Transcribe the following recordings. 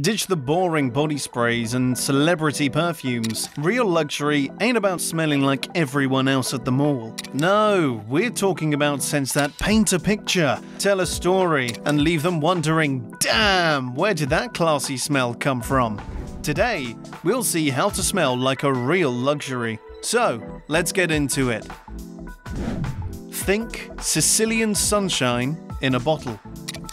Ditch the boring body sprays and celebrity perfumes. Real luxury ain't about smelling like everyone else at the mall. No, we're talking about sense that paint a picture, tell a story, and leave them wondering, damn, where did that classy smell come from? Today, we'll see how to smell like a real luxury. So, let's get into it. Think Sicilian sunshine in a bottle.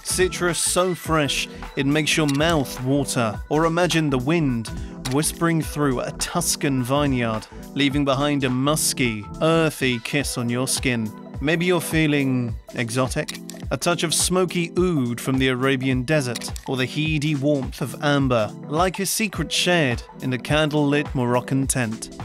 Citrus so fresh, it makes your mouth water. Or imagine the wind whispering through a Tuscan vineyard, leaving behind a musky, earthy kiss on your skin. Maybe you're feeling exotic? A touch of smoky oud from the Arabian desert, or the heady warmth of amber, like a secret shared in a candlelit Moroccan tent.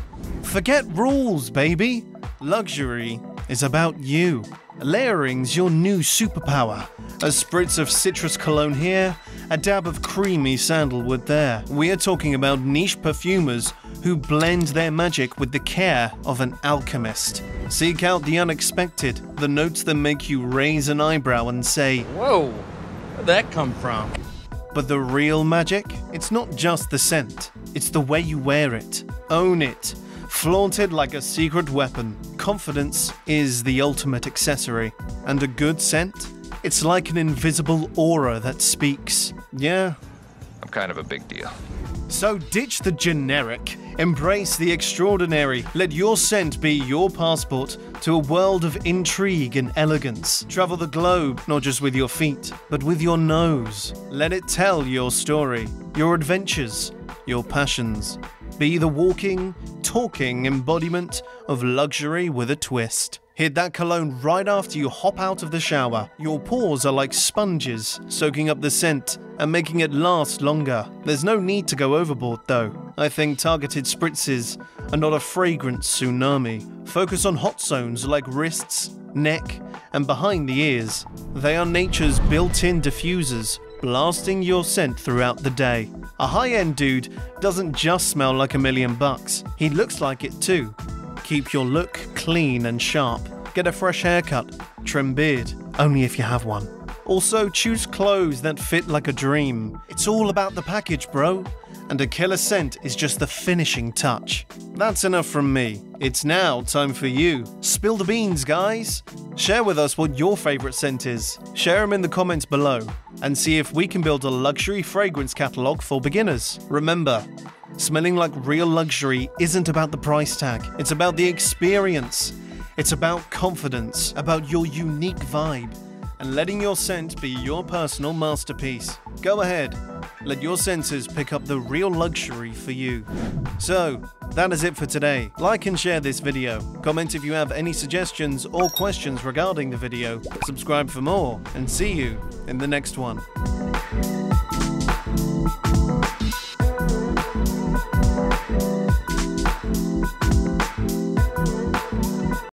Forget rules, baby! Luxury is about you. Layering's your new superpower. A spritz of citrus cologne here, a dab of creamy sandalwood there. We're talking about niche perfumers who blend their magic with the care of an alchemist. Seek out the unexpected, the notes that make you raise an eyebrow and say, whoa, where'd that come from? But the real magic, it's not just the scent, it's the way you wear it. Own it. Flaunted like a secret weapon. Confidence is the ultimate accessory. And a good scent? It's like an invisible aura that speaks. Yeah. I'm kind of a big deal. So ditch the generic. Embrace the extraordinary. Let your scent be your passport to a world of intrigue and elegance. Travel the globe, not just with your feet, but with your nose. Let it tell your story, your adventures, your passions. Be the walking, talking embodiment of luxury with a twist. Hit that cologne right after you hop out of the shower. Your pores are like sponges, soaking up the scent and making it last longer. There's no need to go overboard though. I think targeted spritzes are not a fragrance tsunami. Focus on hot zones like wrists, neck, and behind the ears. They are nature's built-in diffusers, blasting your scent throughout the day. A high-end dude doesn't just smell like $1 million bucks, he looks like it too. Keep your look clean and sharp. Get a fresh haircut, trim beard, only if you have one. Also, choose clothes that fit like a dream. It's all about the package, bro. And a killer scent is just the finishing touch. That's enough from me. It's now time for you. Spill the beans, guys. Share with us what your favorite scent is. Share them in the comments below and see if we can build a luxury fragrance catalog for beginners. Remember, smelling like real luxury isn't about the price tag. It's about the experience. It's about confidence, about your unique vibe, and letting your scent be your personal masterpiece. Go ahead. Let your senses pick up the real luxury for you. So, that is it for today. Like and share this video. Comment if you have any suggestions or questions regarding the video. Subscribe for more, and see you in the next one.